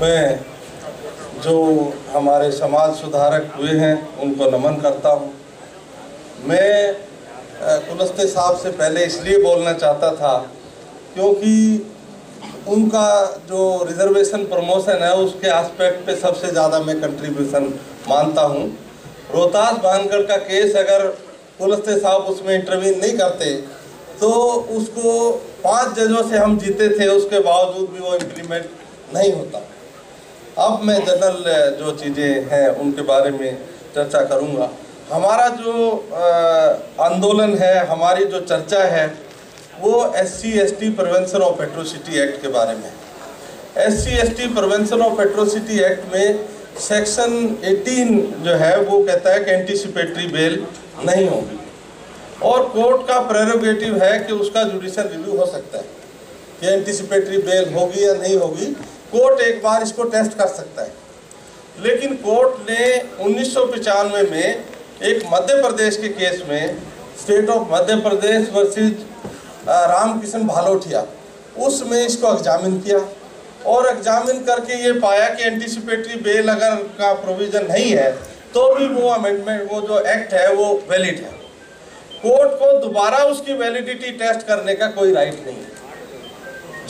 में जो हमारे समाज सुधारक हुए हैं उनको नमन करता हूँ। मैं कुलस्ते साहब से पहले इसलिए बोलना चाहता था क्योंकि उनका जो रिजर्वेशन प्रमोशन है उसके एस्पेक्ट पे सबसे ज़्यादा मैं कंट्रीब्यूशन मानता हूँ। रोहतास भानगढ़ का केस अगर कुलस्ते साहब उसमें इंटरवीन नहीं करते तो उसको 5 जजों से हम जीते थे, उसके बावजूद भी वो इम्प्लीमेंट नहीं होता। अब मैं जनरल जो चीज़ें हैं उनके बारे में चर्चा करूंगा। हमारा जो आंदोलन है, हमारी जो चर्चा है वो SC/ST prevention of atrocity act के बारे में। SC/ST prevention of atrocity act में सेक्शन 18 जो है वो कहता है कि एंटीसिपेटरी बेल नहीं होगी और कोर्ट का प्रेरोगेटिव है कि उसका जुडिशियल रिव्यू हो सकता है कि एंटीसिपेटरी बेल होगी या नहीं होगी। कोर्ट एक बार इसको टेस्ट कर सकता है। लेकिन कोर्ट ने 1995 में एक मध्य प्रदेश के केस में state of Madhya Pradesh versus Ramkishan Bhalothia उसमें इसको एग्जामिन किया और एग्जामिन करके ये पाया कि एंटीसिपेटरी बेल अगर का प्रोविज़न नहीं है तो भी वो अमेंडमेंट वो जो एक्ट है वो वैलिड है। कोर्ट को दोबारा उसकी वैलिडिटी टेस्ट करने का कोई राइट नहीं है।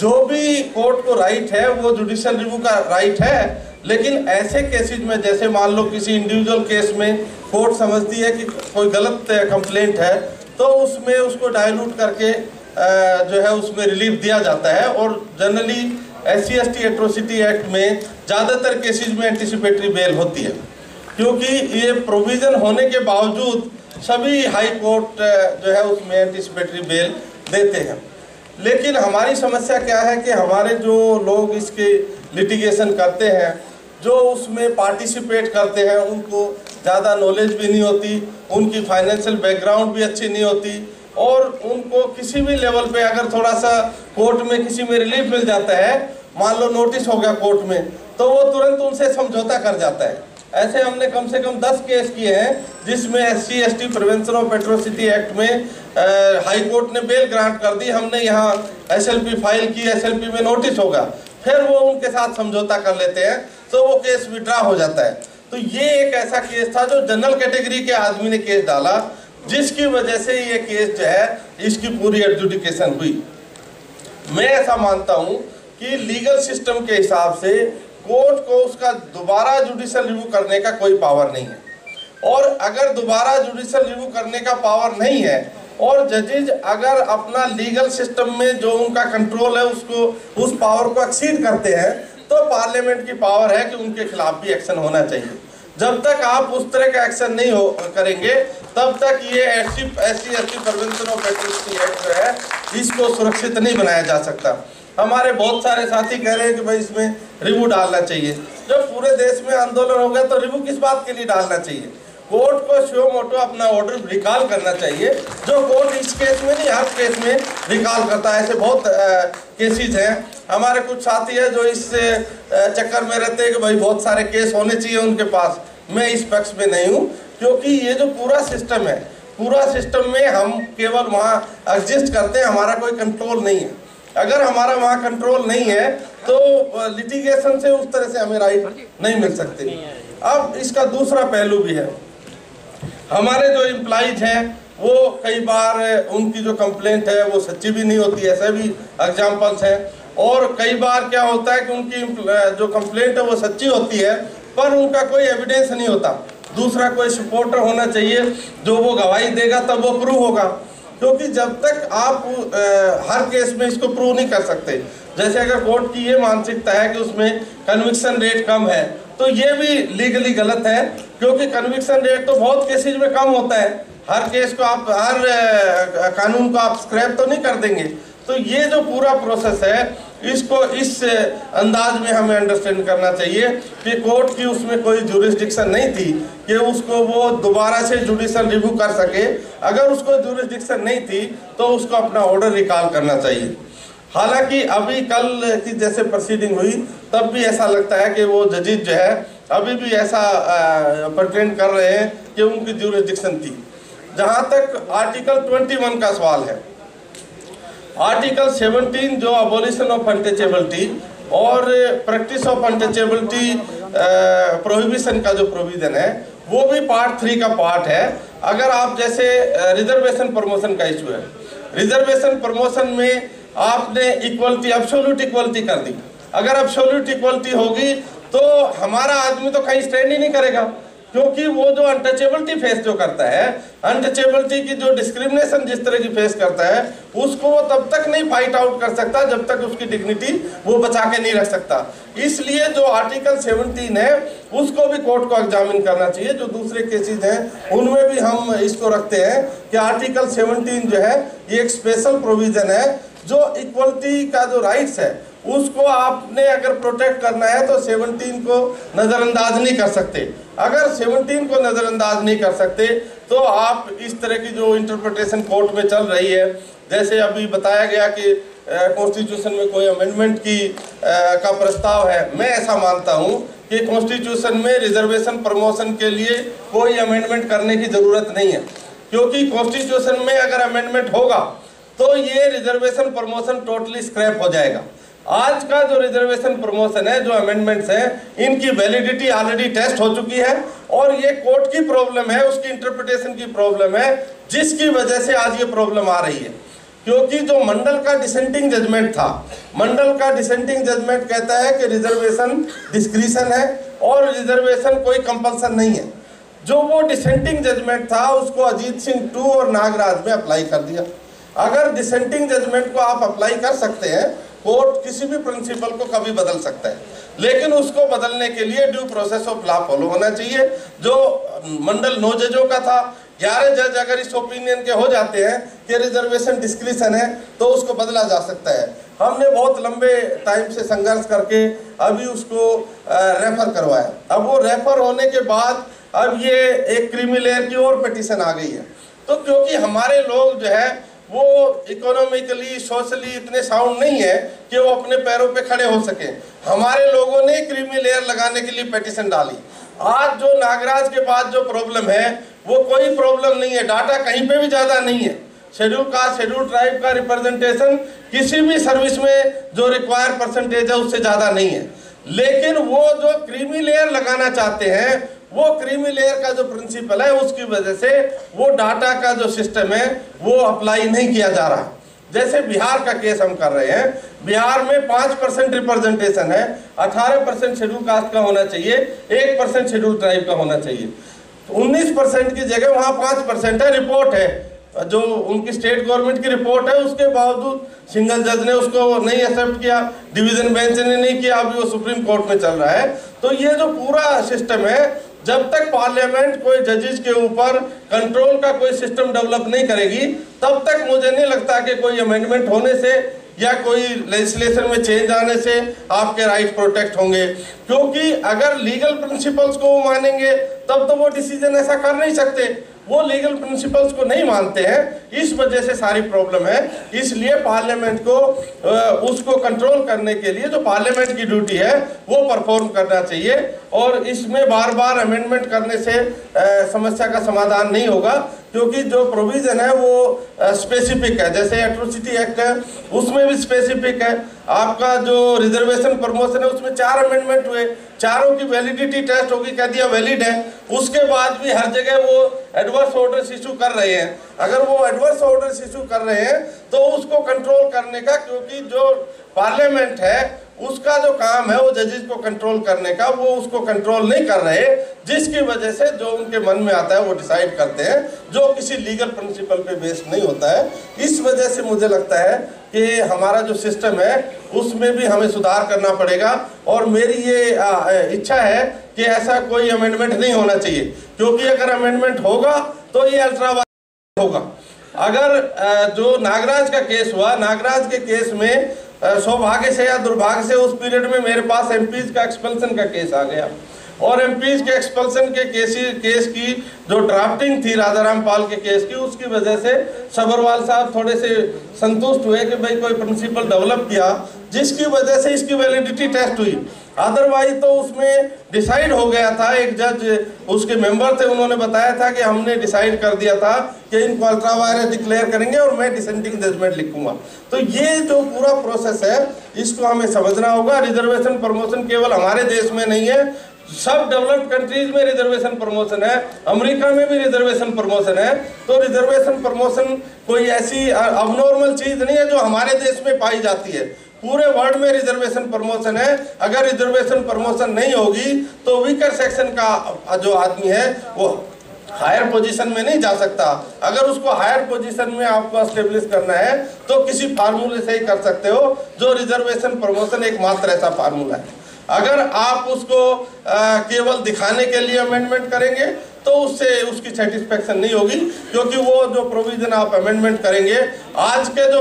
जो भी कोर्ट को राइट है वो जुडिशियल रिव्यू का राइट है। लेकिन ऐसे केसेज में जैसे मान लो किसी इंडिविजुअल केस में कोर्ट समझती है कि कोई गलत कंप्लेंट है तो उसमें उसको डायलूट करके जो है उसमें रिलीफ दिया जाता है। और जनरली SC/ST एट्रोसिटी एक्ट में ज़्यादातर केसेज में एंटीसिपेटरी बेल होती है क्योंकि ये प्रोविज़न होने के बावजूद सभी हाई कोर्ट जो है उसमें एंटीसिपेटरी बेल देते हैं। लेकिन हमारी समस्या क्या है कि हमारे जो लोग इसके लिटिगेशन करते हैं, जो उसमें पार्टिसिपेट करते हैं, उनको ज़्यादा नॉलेज भी नहीं होती, उनकी फाइनेंशियल बैकग्राउंड भी अच्छी नहीं होती और उनको किसी भी लेवल पे अगर थोड़ा सा कोर्ट में किसी में रिलीफ मिल जाता है, मान लो नोटिस हो गया कोर्ट में, तो वो तुरंत उनसे समझौता कर जाता है। ऐसे हमने कम से कम 10 केस किए हैं जिसमें SC/ST prevention of atrocity act में हाई कोर्ट ने बेल ग्रांट कर दी। हमने यहाँ SLP फाइल की, SLP में नोटिस होगा, फिर वो उनके साथ समझौता कर लेते हैं तो वो केस विड्रा हो जाता है। तो ये एक ऐसा केस था जो जनरल कैटेगरी के आदमी ने केस डाला, जिसकी वजह से ये केस जो है इसकी पूरी एडजुडिकेशन हुई। मैं ऐसा मानता हूँ कि लीगल सिस्टम के हिसाब से कोर्ट को उसका दोबारा जुडिशियल रिव्यू करने का कोई पावर नहीं है। और अगर दोबारा जुडिशियल रिव्यू करने का पावर नहीं है और जजेज अगर अपना लीगल सिस्टम में जो उनका कंट्रोल है उसको उस पावर को एक्सीड करते हैं तो पार्लियामेंट की पावर है कि उनके खिलाफ भी एक्शन होना चाहिए। जब तक आप उस तरह का एक्शन नहीं करेंगे तब तक ये SC/ST prevention of atrocity act जो है इसको सुरक्षित नहीं बनाया जा सकता। हमारे बहुत सारे साथी कह रहे हैं कि भाई इसमें रिव्यू डालना चाहिए। जब पूरे देश में आंदोलन हो गया तो रिव्यू किस बात के लिए डालना चाहिए? कोर्ट को शो मोटो अपना ऑर्डर रिकॉल करना चाहिए, जो कोर्ट इस केस में नहीं हर केस में रिकॉल करता है। ऐसे बहुत केसेज हैं। हमारे कुछ साथी हैं जो इस चक्कर में रहते हैं कि भाई बहुत सारे केस होने चाहिए उनके पास। मैं इस पक्ष में नहीं हूँ क्योंकि ये जो पूरा सिस्टम है, पूरा सिस्टम में हम केवल वहाँ एग्जिस्ट करते हैं, हमारा कोई कंट्रोल नहीं है। अगर हमारा वहाँ कंट्रोल नहीं है तो लिटिगेशन से उस तरह से हमें राइट नहीं मिल सकते। अब इसका दूसरा पहलू भी है। हमारे जो एम्प्लॉइज हैं वो कई बार उनकी जो कंप्लेंट है वो सच्ची भी नहीं होती, ऐसे भी एग्जाम्पल्स हैं। और कई बार क्या होता है कि उनकी जो कंप्लेंट है वो सच्ची होती है पर उनका कोई एविडेंस नहीं होता। दूसरा कोई सपोर्टर होना चाहिए जो वो गवाही देगा तब वो प्रूव होगा, क्योंकि जब तक आप हर केस में इसको प्रूव नहीं कर सकते। जैसे अगर कोर्ट की ये मानसिकता है कि उसमें कन्विक्शन रेट कम है तो ये भी लीगली गलत है, क्योंकि कन्विक्शन रेट तो बहुत केसेज में कम होता है। हर केस को आप, हर कानून को आप स्क्रैप तो नहीं कर देंगे। तो ये जो पूरा प्रोसेस है इसको इस अंदाज में हमें अंडरस्टैंड करना चाहिए कि कोर्ट की उसमें कोई जुरिस्डिक्शन नहीं थी कि उसको वो दोबारा से जुडिशियल रिव्यू कर सके। अगर उसको जुरिस्डिक्शन नहीं थी तो उसको अपना ऑर्डर रिकॉल करना चाहिए। हालांकि अभी कल की जैसे प्रोसीडिंग हुई तब भी ऐसा लगता है कि वो जजिज जो है अभी भी ऐसा प्रटेंड कर रहे हैं कि उनकी जुरिस्डिक्शन थी। जहाँ तक आर्टिकल 21 का सवाल है, आर्टिकल 17 जो अबॉलिशन ऑफ अनटचेबिलिटी और प्रैक्टिस ऑफ अनटचेबिलिटी प्रोहिबिशन का जो प्रोविजन है वो भी पार्ट 3 का पार्ट है। अगर आप जैसे रिजर्वेशन प्रमोशन का इशू है, रिजर्वेशन प्रमोशन में आपने इक्वलिटी एब्सोल्यूट इक्वलिटी कर दी। अगर एब्सोल्यूट इक्वलिटी होगी तो हमारा आदमी तो कहीं स्टैंड ही नहीं करेगा, क्योंकि वो जो अनटचेबिलिटी फेस जो करता है, अनटचेबिलिटी की जो डिस्क्रिमिनेशन जिस तरह की फेस करता है, उसको वो तब तक नहीं फाइट आउट कर सकता जब तक उसकी डिग्निटी वो बचा के नहीं रख सकता। इसलिए जो आर्टिकल 17 है उसको भी कोर्ट को एग्जामिन करना चाहिए। जो दूसरे केसेज हैं उनमें भी हम इसको रखते हैं कि आर्टिकल 17 जो है ये एक स्पेशल प्रोविजन है, जो इक्वलिटी का जो राइट्स है उसको आपने अगर प्रोटेक्ट करना है तो 17 को नज़रअंदाज नहीं कर सकते। अगर 17 को नज़रअंदाज नहीं कर सकते तो आप इस तरह की जो इंटरप्रिटेशन कोर्ट में चल रही है, जैसे अभी बताया गया कि कॉन्स्टिट्यूशन में कोई अमेंडमेंट का प्रस्ताव है, मैं ऐसा मानता हूँ कि कॉन्स्टिट्यूशन में रिजर्वेशन प्रमोशन के लिए कोई अमेंडमेंट करने की ज़रूरत नहीं है, क्योंकि कॉन्स्टिट्यूशन में अगर अमेंडमेंट होगा तो ये रिजर्वेशन प्रमोशन टोटली स्क्रैप हो जाएगा। आज का जो रिजर्वेशन प्रमोशन है, जो अमेंडमेंट्स हैं, इनकी वैलिडिटी ऑलरेडी टेस्ट हो चुकी है और ये कोर्ट की प्रॉब्लम है, उसकी इंटरप्रिटेशन की प्रॉब्लम है, जिसकी वजह से आज ये प्रॉब्लम आ रही है। क्योंकि जो मंडल का डिसेंटिंग जजमेंट था, मंडल का डिसेंटिंग जजमेंट कहता है कि रिजर्वेशन डिस्क्रिशन है और रिजर्वेशन कोई कंपल्सन नहीं है। जो वो डिसेंटिंग जजमेंट था उसको अजीत सिंह 2 और नागराज में अप्लाई कर दिया। अगर डिसेंटिंग जजमेंट को आप अप्लाई कर सकते हैं, कोर्ट किसी भी प्रिंसिपल को कभी बदल सकता है, लेकिन उसको बदलने के लिए due process of law follow होना चाहिए। जो मंडल 9 जजों का था, 11 जज अगर इस ओपिनियन के हो जाते हैं कि रिजर्वेशन डिस्क्रिशन है तो उसको बदला जा सकता है। हमने बहुत लंबे टाइम से संघर्ष करके अभी उसको रेफर करवाया। अब वो रेफर होने के बाद अब ये एक क्रीमी लेयर की और पिटीशन आ गई है। तो क्योंकि हमारे लोग जो है वो इकोनॉमिकली सोशली इतने साउंड नहीं है कि वो अपने पैरों पे खड़े हो सके, हमारे लोगों ने क्रीमी लेयर लगाने के लिए पेटिशन डाली। आज जो नागराज के पास जो प्रॉब्लम है वो कोई प्रॉब्लम नहीं है, डाटा कहीं पे भी ज़्यादा नहीं है। शेड्यूल कास्ट, शेड्यूल ट्राइब का रिप्रेजेंटेशन किसी भी सर्विस में जो रिक्वायर परसेंटेज है उससे ज़्यादा नहीं है, लेकिन वो जो क्रीमी लेयर लगाना चाहते हैं, वो क्रीमी लेयर का जो प्रिंसिपल है उसकी वजह से वो डाटा का जो सिस्टम है वो अप्लाई नहीं किया जा रहा। जैसे बिहार का केस हम कर रहे हैं, बिहार में 5% रिप्रेजेंटेशन है, 18% शेड्यूल कास्ट का होना चाहिए, 1% शेड्यूल ट्राइब का होना चाहिए, 19% की जगह वहाँ 5% है। रिपोर्ट है जो उनकी स्टेट गवर्नमेंट की रिपोर्ट है, उसके बावजूद सिंगल जज ने उसको नहीं एक्सेप्ट किया, डिवीजन बेंच ने नहीं किया, अभी वो सुप्रीम कोर्ट में चल रहा है। तो ये जो पूरा सिस्टम है, जब तक पार्लियामेंट कोई जजेस के ऊपर कंट्रोल का कोई सिस्टम डेवलप नहीं करेगी, तब तक मुझे नहीं लगता कि कोई अमेंडमेंट होने से या कोई लेजिस्लेशन में चेंज आने से आपके राइट प्रोटेक्ट होंगे। क्योंकि अगर लीगल प्रिंसिपल्स को वो मानेंगे तब तो वो डिसीजन ऐसा कर नहीं सकते, वो लीगल प्रिंसिपल्स को नहीं मानते हैं, इस वजह से सारी प्रॉब्लम है। इसलिए पार्लियामेंट को उसको कंट्रोल करने के लिए जो पार्लियामेंट की ड्यूटी है वो परफॉर्म करना चाहिए, और इसमें बार बार अमेंडमेंट करने से समस्या का समाधान नहीं होगा, क्योंकि जो प्रोविज़न है वो स्पेसिफिक है। जैसे एट्रोसिटी एक्ट है उसमें भी स्पेसिफिक है, आपका जो रिजर्वेशन प्रमोशन है उसमें 4 अमेंडमेंट हुए, चारों की वैलिडिटी टेस्ट होगी, कह दिया वैलिड है, उसके बाद भी हर जगह वो एडवर्स ऑर्डर्स इशू कर रहे हैं। अगर वो एडवर्स ऑर्डर्स इशू कर रहे हैं तो उसको कंट्रोल करने का, क्योंकि जो पार्लियामेंट है उसका जो काम है वो जजेस को कंट्रोल करने का, वो उसको कंट्रोल नहीं कर रहे, जिसकी वजह से जो उनके मन में आता है वो डिसाइड करते हैं, जो किसी लीगल प्रिंसिपल पे बेस्ड नहीं होता है। इस वजह से मुझे लगता है कि हमारा जो सिस्टम है उसमें भी हमें सुधार करना पड़ेगा, और मेरी ये इच्छा है कि ऐसा कोई अमेंडमेंट नहीं होना चाहिए, क्योंकि अगर अमेंडमेंट होगा तो ये अल्ट्रावायलेंट होगा। अगर जो नागराज का केस हुआ, नागराज के केस में सौभाग्य से या दुर्भाग्य से उस पीरियड में मेरे पास एमपीज का एक्सपल्सन का केस आ गया, और एमपीज के एक्सपल्सन के केस की जो ड्राफ्टिंग थी राधाराम पाल के केस की, उसकी वजह से सबरवाल साहब थोड़े से संतुष्ट हुए कि भाई कोई प्रिंसिपल डेवलप किया, जिसकी वजह से इसकी वैलिडिटी टेस्ट हुई। अदरवाइज तो उसमें डिसाइड हो गया था, एक जज उसके मेंबर थे, उन्होंने बताया था कि हमने डिसाइड कर दिया था कि इनको अल्ट्रावायलेट डिक्लेयर करेंगे और मैं डिसेंडिंग जजमेंट लिखूंगा। तो ये जो पूरा प्रोसेस है इसको हमें समझना होगा। रिजर्वेशन प्रमोशन केवल हमारे देश में नहीं है, सब डेवलप्ड कंट्रीज में रिजर्वेशन प्रमोशन है, अमेरिका में भी रिजर्वेशन प्रमोशन है। तो रिजर्वेशन प्रमोशन कोई ऐसी अबनॉर्मल चीज़ नहीं है जो हमारे देश में पाई जाती है, पूरे वर्ल्ड में रिजर्वेशन प्रमोशन है। अगर रिजर्वेशन प्रमोशन नहीं होगी तो वीकर सेक्शन का जो आदमी है वो हायर पोजीशन में नहीं जा सकता। अगर उसको हायर पोजीशन में आपको एस्टेब्लिश करना है तो किसी फार्मूले से ही कर सकते हो, जो रिजर्वेशन प्रमोशन एक मात्र ऐसा फार्मूला है। अगर आप उसको केवल दिखाने के लिए अमेंडमेंट करेंगे तो उससे उसकी सेटिस्फेक्शन नहीं होगी, क्योंकि वो जो प्रोविज़न आप अमेंडमेंट करेंगे, आज के जो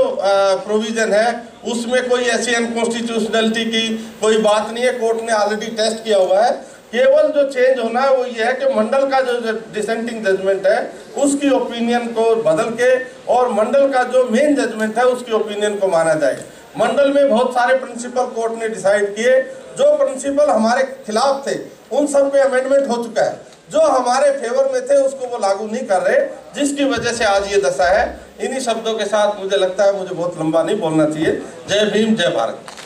प्रोविज़न है उसमें कोई ऐसी अनकॉन्स्टिट्यूशनलिटी की कोई बात नहीं है। कोर्ट ने ऑलरेडी टेस्ट किया हुआ है। केवल जो चेंज होना है वो ये है कि मंडल का जो डिसेंटिंग जजमेंट है उसकी ओपिनियन को बदल के और मंडल का जो मेन जजमेंट है उसकी ओपिनियन को माना जाए। मंडल में बहुत सारे प्रिंसिपल कोर्ट ने डिसाइड किए, जो प्रिंसिपल हमारे खिलाफ थे उन सब पे अमेंडमेंट हो चुका है, जो हमारे फेवर में थे उसको वो लागू नहीं कर रहे, जिसकी वजह से आज ये दशा है। इन्हीं शब्दों के साथ मुझे लगता है मुझे बहुत लंबा नहीं बोलना चाहिए। जय भीम, जय भारत।